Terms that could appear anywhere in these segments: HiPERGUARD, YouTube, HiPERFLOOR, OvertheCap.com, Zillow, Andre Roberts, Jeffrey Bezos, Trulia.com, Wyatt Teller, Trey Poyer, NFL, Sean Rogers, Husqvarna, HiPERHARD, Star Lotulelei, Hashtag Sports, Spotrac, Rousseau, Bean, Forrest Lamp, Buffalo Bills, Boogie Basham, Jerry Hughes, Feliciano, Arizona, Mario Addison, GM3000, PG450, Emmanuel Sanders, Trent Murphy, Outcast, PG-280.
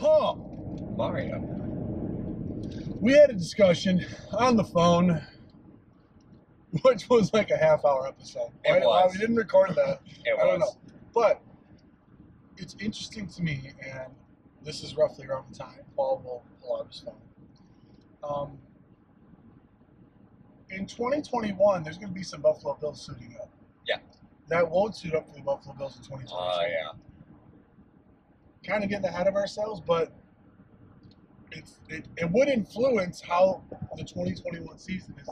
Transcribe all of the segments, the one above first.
Huh, Mario. We had a discussion on the phone, which was like a half-hour episode. It was. We didn't record that. I don't know. But it's interesting to me, and this is roughly around the time Paul will pull out his phone. In 2021, there's going to be some Buffalo Bills suiting up. Yeah. That won't suit up for the Buffalo Bills in 2022. Yeah. Kind of getting ahead of ourselves, but it would influence how the 2021 season is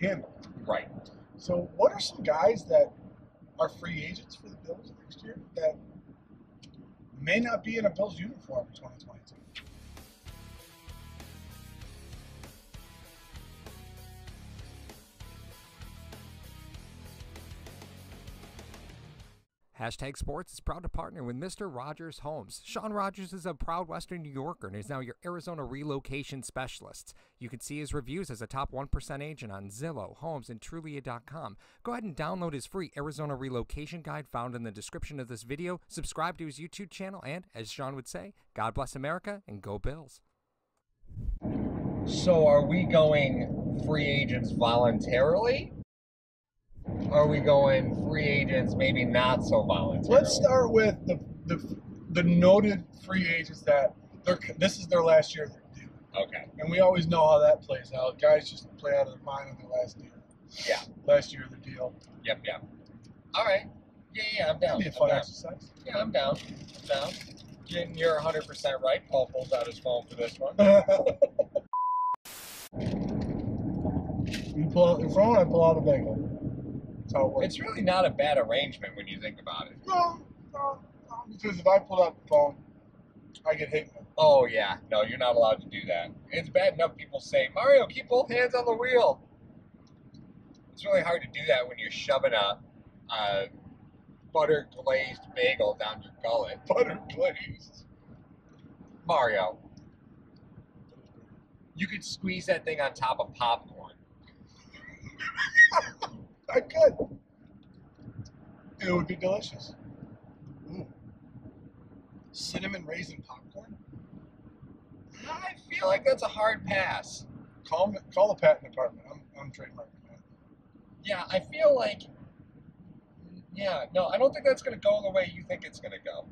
handled. Right. So what are some guys that are free agents for the Bills next year that may not be in a Bills uniform in 2022? Hashtag Sports is proud to partner with Mr. Rogers Homes. Sean Rogers is a proud Western New Yorker and is now your Arizona relocation specialist. You can see his reviews as a top 1% agent on Zillow, Homes, and Trulia.com. Go ahead and download his free Arizona relocation guide found in the description of this video. Subscribe to his YouTube channel and, as Sean would say, God bless America and go Bills. So are we going free agents voluntarily? Are we going free agents, maybe not so voluntarily? Let's start with the noted free agents that this is their last year. Okay. And we always know how that plays out. Guys just play out of their mind on their last year. Yeah. Last year of the deal. Yep. All right. Yeah, I'm down. That'd be a fun exercise. Yeah, I'm down. You're 100% right. Paul pulls out his phone for this one. You pull out your phone, I pull out a bagel. It's really not a bad arrangement when you think about it. No, because if I pull out the phone, I get hit. Oh, yeah. No, you're not allowed to do that. It's bad enough people say, Mario, keep both hands on the wheel. It's really hard to do that when you're shoving a butter-glazed bagel down your gullet. Butter-glazed? Mario, you could squeeze that thing on top of popcorn. I could. It would be delicious. Ooh. Cinnamon raisin popcorn? I feel like that's a hard pass. Call the patent department. I'm trademarking that. Yeah, I feel like... Yeah, no, I don't think that's going to go the way you think it's going to go.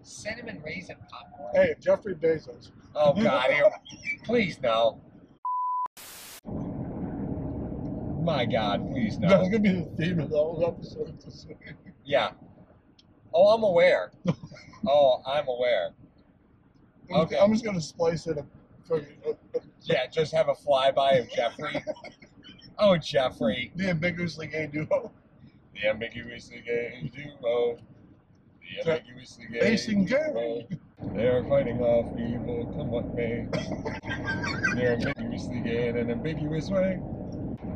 Cinnamon raisin popcorn? Hey, Jeffrey Bezos. Oh, God. Please, no. My God, please no. That's going to be the theme of the whole episode. Yeah. Oh, I'm aware. Okay. I'm just going to splice it up. Yeah, just have a flyby of Jeffrey. Oh, Jeffrey. The ambiguously gay duo. They're fighting off evil. Come what may. They're ambiguously gay in an ambiguous way.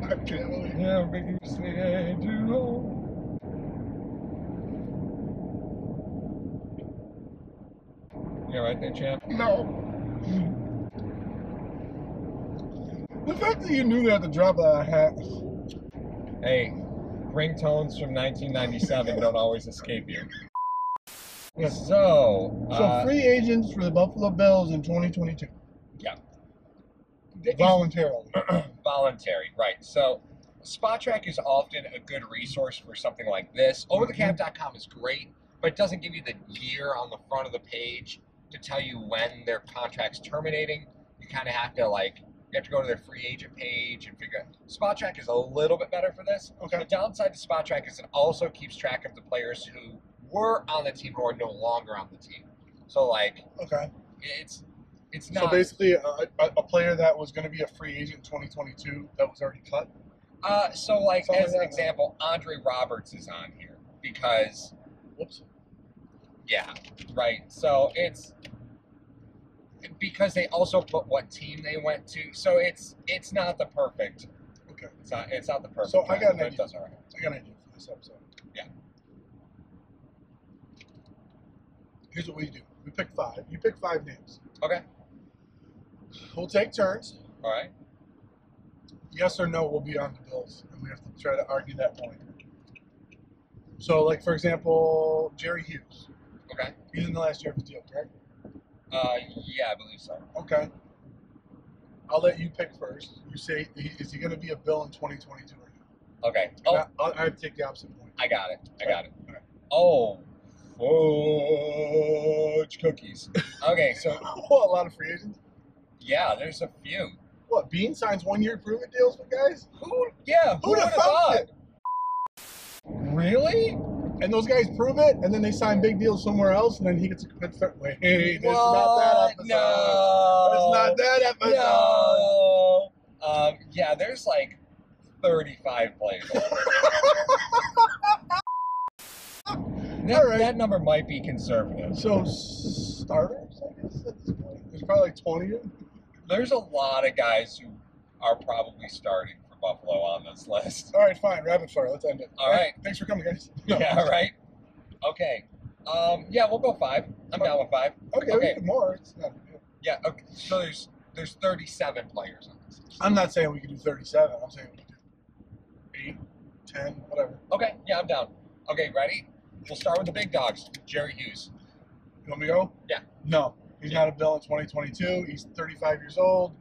I can't believe it. Yeah, but you say I do know. You right there, champ? No. The fact that you knew they had to drop a hat. Hey, ringtones from 1997 don't always escape you. So free agents for the Buffalo Bills in 2022. Yeah. Voluntarily. Voluntary, right. So Spotrac is often a good resource for something like this. OvertheCap.com is great, but it doesn't give you the year on the front of the page to tell you when their contract's terminating. You kind of have to go to their free agent page and figure out. Spotrac is a little bit better for this. Okay. The downside to Spotrac is it also keeps track of the players who were on the team or are no longer on the team. So it's not. So basically, a player that was going to be a free agent in 2022 that was already cut? Example, Andre Roberts is on here because... Whoops. Yeah, right. So it's... Because they also put what team they went to. So it's not the perfect... Okay. It's not the perfect... So I got an idea. I got an idea for this episode. Yeah. Here's what we do. We pick 5. You pick 5 names. Okay. We'll take turns. All right. Yes or no, we'll be on the Bills, and we have to try to argue that point. So, for example, Jerry Hughes. Okay. He's in the last year of his deal, correct? Yeah, I believe so. Okay. I'll let you pick first. You say, is he going to be a Bill in 2022 or not? Okay. And I take the opposite point. I got it. I got it. All right. Oh. Fudge cookies. Okay, so what, a lot of free agents? Yeah, there's a few. What, Bean signs 1 year prove it deals with guys? Who would have thought it? Really? And those guys prove it, and then they sign big deals somewhere else, and then he gets a good start. Wait, it's not that episode. No. It's not that episode. No. Yeah, there's like 35 players. That number might be conservative. So, starters, I guess, at this point? There's probably like 20 of them. There's a lot of guys who are probably starting for Buffalo on this list. All right, fine. Rapid fire. Let's end it. All right. Thanks for coming, guys. Yeah, all right. Okay. Yeah, we'll go 5. I'm down with 5. Okay. We more. It's not good. Yeah, okay. So there's 37 players on this list. I'm not saying we can do 37. I'm saying we can do 8, 10, whatever. Okay. Yeah, I'm down. Okay, ready? We'll start with the big dogs. Jerry Hughes. You want me to go? Yeah. No. He's not a Bill in 2022. He's 35 years old.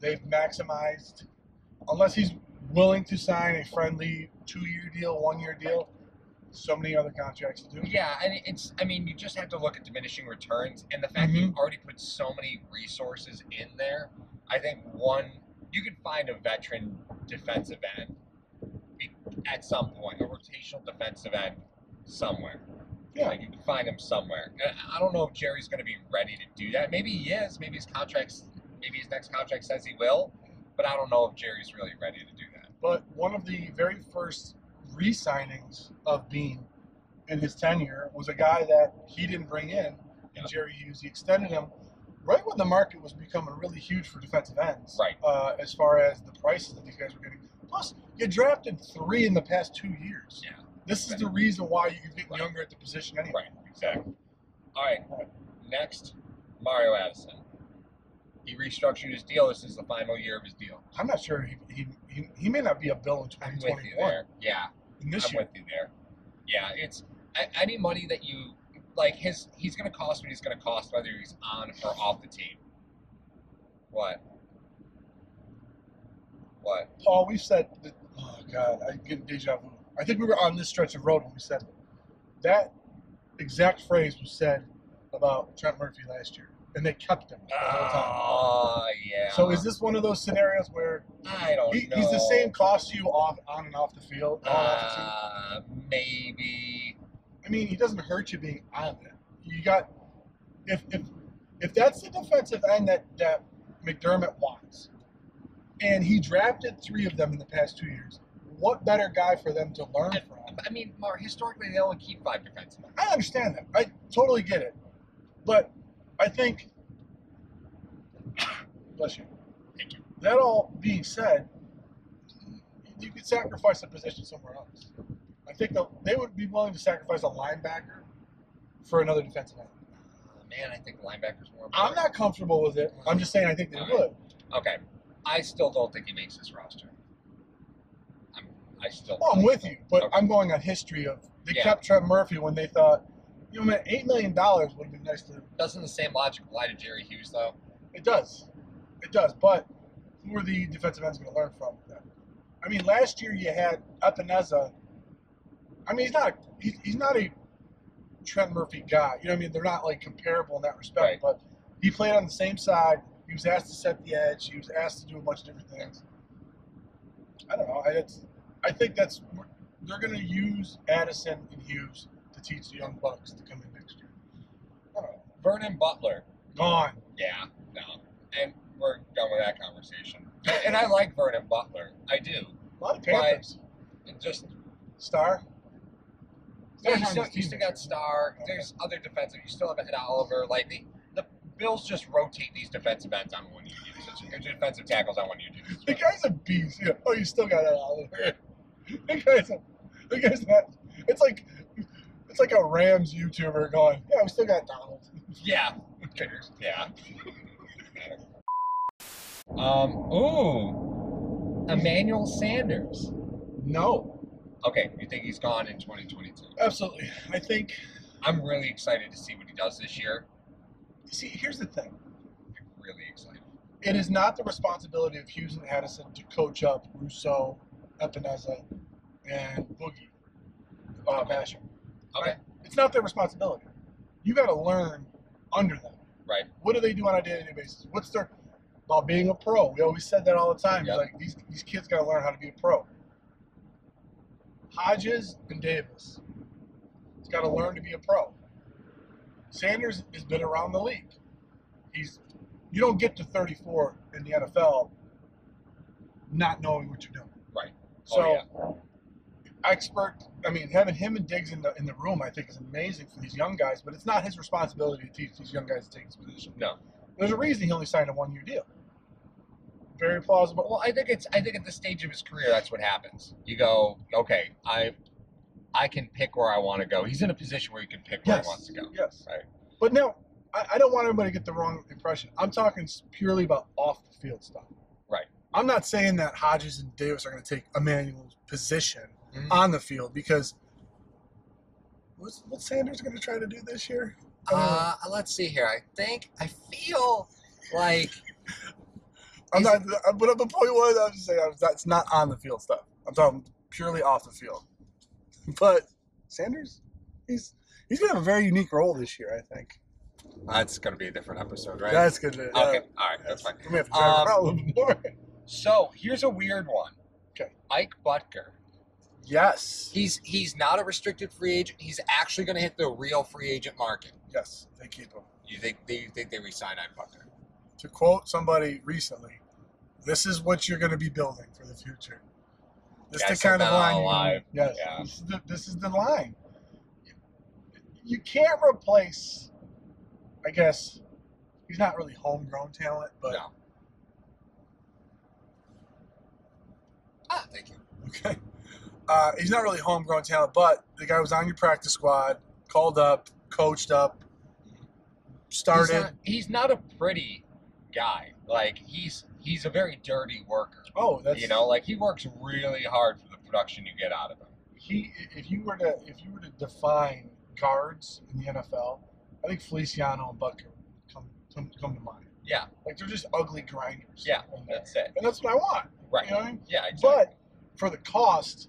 They've maximized. Unless he's willing to sign a friendly 2-year deal, 1-year deal, so many other contracts to do. Yeah, and you just have to look at diminishing returns. And the fact that you've already put so many resources in there, I think you could find a veteran defensive end at some point, a rotational defensive end somewhere. Yeah. Like you can find him somewhere. And I don't know if Jerry's going to be ready to do that. Maybe he is. Maybe his next contract says he will. But I don't know if Jerry's really ready to do that. But one of the very first re-signings of Bean in his tenure was a guy that he didn't bring in, and Jerry Hughes. He extended him right when the market was becoming really huge for defensive ends. Right. As far as the prices that these guys were getting. Plus, you drafted 3 in the past 2 years. Yeah. This is the reason why you can get younger at the position anyway. Right, exactly. All right, next, Mario Addison. He restructured his deal. This is the final year of his deal. I'm not sure. He may not be a Bill in 2021. I'm with you there. Yeah. I'm with you there. Yeah, it's any money that you – like he's going to cost what he's going to cost whether he's on or off the team. What? Paul, we've said – oh, God, I get deja vu. I think we were on this stretch of road when we said that exact phrase was said about Trent Murphy last year, and they kept him the whole time. Oh, yeah. So is this one of those scenarios where I don't know. He's the same cost to you on and off the field? Maybe. I mean, he doesn't hurt you being on it. You got if that's the defensive end that McDermott wants, and he drafted 3 of them in the past 2 years. What better guy for them to learn from? I mean, Mark, historically, they only keep 5 defensemen. I understand that. I totally get it. But I think, bless you. Thank you. That all being said, you could sacrifice a position somewhere else. I think they would be willing to sacrifice a linebacker for another defensive end. Man, I think linebacker's more important. I'm not comfortable with it. I'm just saying I think they would. Okay. I still don't think he makes this roster. I'm with you, but I'm going on history of they kept Trent Murphy when they thought, man, $8 million would be nice to. Doesn't the same logic apply to Jerry Hughes though? It does. But who are the defensive ends going to learn from that? I mean, last year you had Epinesa. I mean, he's not a Trent Murphy guy. You know what I mean? They're not like comparable in that respect. Right. But he played on the same side. He was asked to set the edge. He was asked to do a bunch of different things. I don't know. I think they're going to use Addison and Hughes to teach the young bucks to come in next year. I don't know. Vernon Butler. Gone. Yeah, no. And we're done with that conversation. And I like Vernon Butler. I do. A lot of Panthers. And just Star? Yeah, you still got Star. Okay. There's other defensive. You still have Ed Oliver. Like, the Bills just rotate these defensive ends on one unit. Their defensive tackles on one unit. The guy's a beast. Yeah. Oh, you still got Ed Oliver. The guy's not. It's like a Rams YouTuber going, we still got Donald. Yeah. Who cares? Yeah. Emmanuel Sanders. No. Okay, you think he's gone in 2022? Absolutely. I think I'm really excited to see what he does this year. See, here's the thing. I'm really excited. It is not the responsibility of Hughes and Addison to coach up Rousseau, Epinesa, and Boogie Basham. Okay. Right? It's not their responsibility. You got to learn under them. Right. What do they do on a day-to-day basis? What's their about being a pro? We always said that all the time. Yep. Like these kids got to learn how to be a pro. Hodges and Davis has got to learn to be a pro. Sanders has been around the league. You don't get to 34 in the NFL not knowing what you're doing. Right. Having him and Diggs in the room, I think, is amazing for these young guys, but it's not his responsibility to teach these young guys to take this position. No. There's a reason he only signed a one-year deal. Very plausible. Well, I think at this stage of his career, that's what happens. You go, okay, I can pick where I want to go. He's in a position where he can pick where he wants to go. Yes. Right. But now, I don't want everybody to get the wrong impression. I'm talking purely about off-the-field stuff. Right. I'm not saying that Hodges and Davis are going to take Emmanuel's position on the field, because what's Sanders going to try to do this year? Let's see here. I feel like the point was, I was just saying, it's not on the field stuff. I'm talking purely off the field. But Sanders, he's going to have a very unique role this year, I think. That's going to be a different episode, right? That's good. Okay, all right, that's fine. We have to drive around a little bit more. So here's a weird one. Okay, Ike Butker. Yes. He's not a restricted free agent. He's actually going to hit the real free agent market. Yes, they keep him. You think they re-sign Ike Butker? To quote somebody recently, this is what you're going to be building for the future. This is the kind of line. Yes. Yeah. This is the line. You can't replace. I guess he's not really homegrown talent, but. No. Thank you. Okay. He's not really homegrown talent, but the guy was on your practice squad, called up, coached up, started. He's not a pretty guy. Like he's a very dirty worker. Oh, that's he works really hard for the production you get out of him. If you were to define guards in the NFL, I think Feliciano and Butker come to mind. Yeah, like they're just ugly grinders. Yeah, that's it, and that's what I want. Right. You know what I mean? Yeah, exactly. But for the cost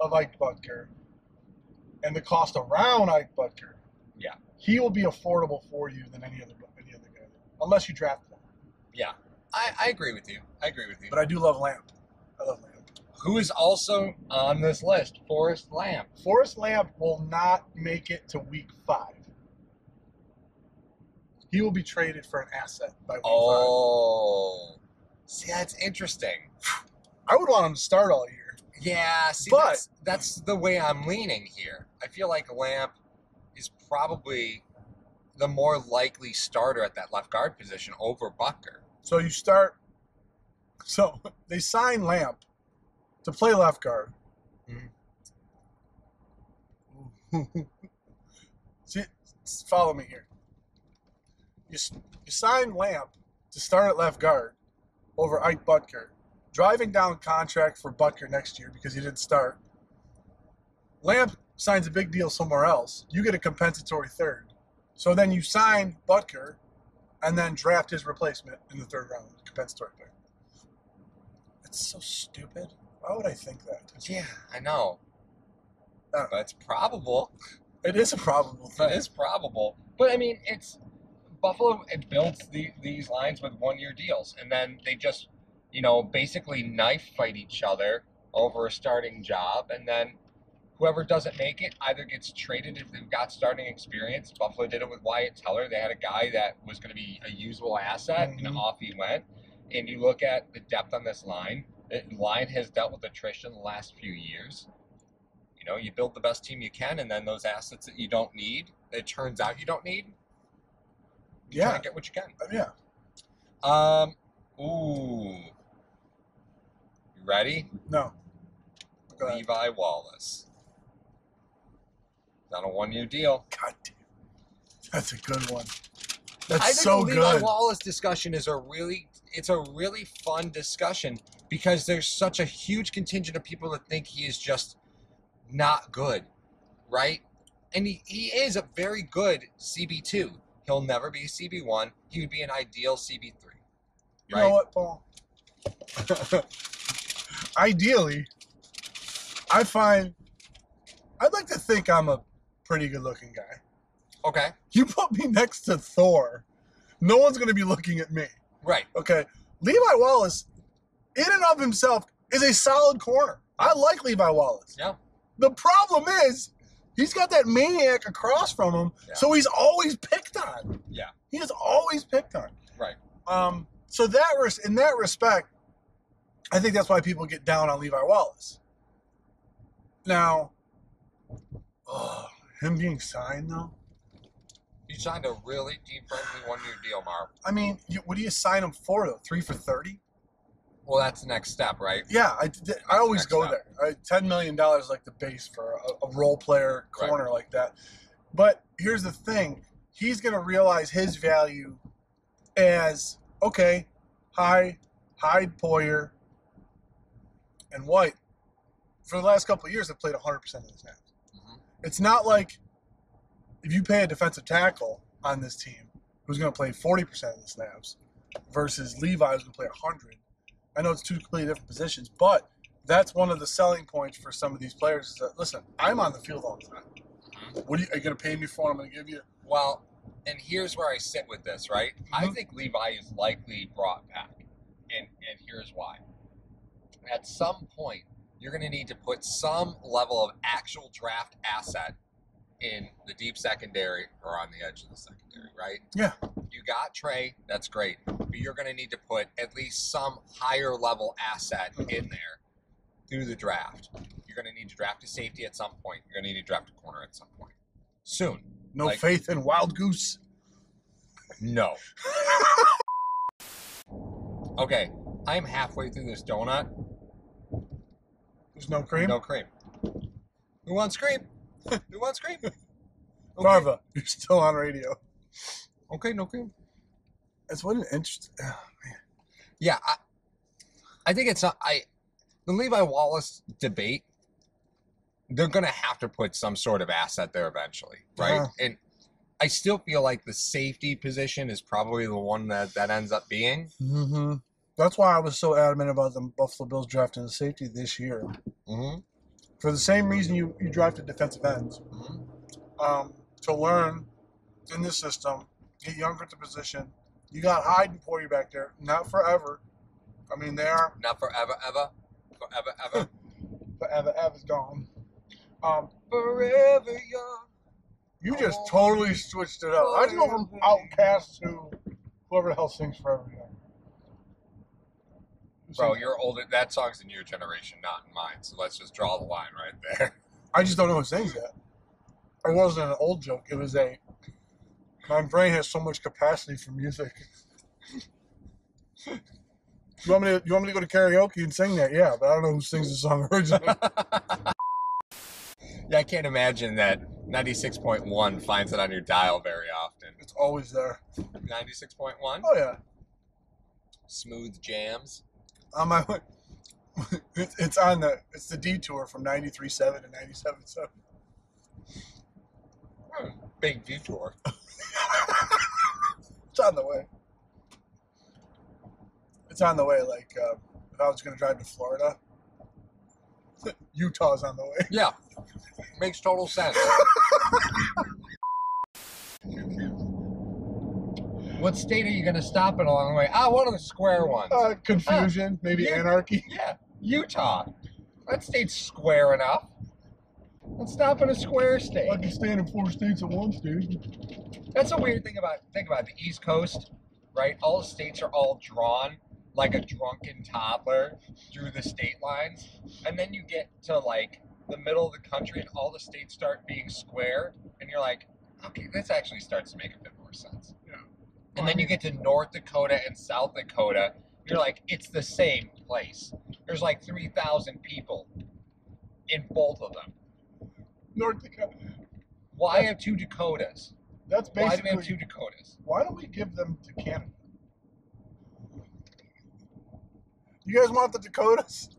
of Ike Butker and the cost around Ike Butker, yeah, he will be affordable for you than any other guy, unless you draft him. Yeah, I agree with you. But I do love Lamp. Who is also on this list? Forrest Lamp. Forrest Lamp will not make it to week 5. He will be traded for an asset by week 5. Oh, see, that's interesting. I would want him to start all year. Yeah, see, but that's the way I'm leaning here. I feel like Lamp is probably the more likely starter at that left guard position over Butker. So they sign Lamp to play left guard. Mm-hmm. See, follow me here. You sign Lamp to start at left guard over Ike Butker. Driving down contract for Butker next year because he didn't start. Lamp signs a big deal somewhere else. You get a compensatory third. So then you sign Butker and then draft his replacement in the third round, compensatory pick. That's so stupid. Why would I think that? Yeah, I know. But it's probable. It is a probable thing. It is probable. But, I mean, it's Buffalo, it builds these lines with one-year deals, and then they just – basically knife fight each other over a starting job, and then whoever doesn't make it either gets traded if they've got starting experience. Buffalo did it with Wyatt Teller. They had a guy that was going to be a usable asset, and off he went. And you look at the depth on this line. The line has dealt with attrition the last few years. You build the best team you can, and then those assets that you don't need, it turns out you don't need, you try to get what you can. Yeah. You ready? No. Levi Wallace. Not a one-year deal. God damn. That's a good one. I think the Levi Wallace discussion is a really fun discussion because there's such a huge contingent of people that think he is just not good, right? And he is a very good CB2. He'll never be a CB1. He would be an ideal CB3. You know what, Paul? Ideally, I'd like to think I'm a pretty good-looking guy. Okay. You put me next to Thor, no one's going to be looking at me. Right. Okay. Levi Wallace, in and of himself, is a solid corner. I like Levi Wallace. Yeah. The problem is, he's got that maniac across from him, so he's always picked on. Yeah. He is always picked on. Right. So that in that respect, I think that's why people get down on Levi Wallace. Now, him being signed, though? You signed a really deep-friendly one-year deal, Marv. I mean, what do you sign him for, though? 3 for $30? Well, that's the next step, right? Yeah, I always go there. $10 million is like the base for a role player corner like that. But here's the thing. He's going to realize his value as, okay, Hyde, Poyer, and White. For the last couple of years, they've played 100% of the snaps. Mm-hmm. It's not like if you pay a defensive tackle on this team who's going to play 40% of the snaps versus Levi who's going to play 100. I know it's two completely different positions, but that's one of the selling points for some of these players is that, listen, I'm on the field all the time. Mm-hmm. What are you going to pay me for? I'm going to give you. Well, and here's where I sit with this, right? Mm-hmm. I think Levi is likely brought back, and here's why. At some point, you're going to need to put some level of actual draft asset in the deep secondary or on the edge of the secondary, right? Yeah. You got Trey, that's great. But you're going to need to put at least some higher level asset in there through the draft. You're going to need to draft a safety at some point. You're going to need to draft a corner at some point. Soon. No faith in Wild Goose? No. Okay, I'm halfway through this donut. There's no cream? No cream. Who wants cream? Who wants cream? Barva, you're still on radio. Okay, no cream. That's what an interesting. Oh, man. Yeah, I think it's not. The Levi Wallace debate. They're gonna have to put some sort of asset there eventually, right? Uh-huh. And I still feel like the safety position is probably the one that ends up being. Mm-hmm. That's why I was so adamant about the Buffalo Bills drafting a safety this year. Mm-hmm. For the same reason you drafted defensive ends, to learn in this system, get younger at the position. You got Hyde and Poyer back there, not forever. I mean, they are not forever, ever, forever, ever, forever, ever's gone. Forever young. You just totally switched it up. I just go from Outcast to whoever the hell sings Forever Young. Bro, you're older. That song's in your generation, not in mine. So let's just draw the line right there. I just don't know who sings that. It wasn't an old joke. It was a. My brain has so much capacity for music. You want me to go to karaoke and sing that? Yeah, but I don't know who sings the song originally. Yeah, I can't imagine that 96.1 finds it on your dial very often. It's always there. 96.1. Oh yeah. Smooth jams. On my way, it's the detour from 93.7 to 97.7. Big detour. It's on the way. It's on the way. Like if I was going to drive to Florida, Utah's on the way. Yeah, makes total sense. What state are you going to stop in along the way? One of the square ones. Confusion, maybe anarchy. Yeah, Utah. That state's square enough. Let's stop in a square state. I can stand in 4 states at once, dude. That's a weird thing about the East Coast, right? All the states are all drawn like a drunken toddler through the state lines, and then you get to like the middle of the country, and all the states start being square, and you're like, okay, this actually starts to make a bit more sense. Yeah. And then you get to North Dakota and South Dakota. You're like, it's the same place. There's like 3,000 people in both of them. North Dakota. Why have 2 Dakotas? That's basically. Why do we have 2 Dakotas? Why don't we give them to Canada? You guys want the Dakotas?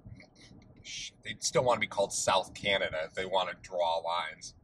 They'd still want to be called South Canada if they want to draw lines.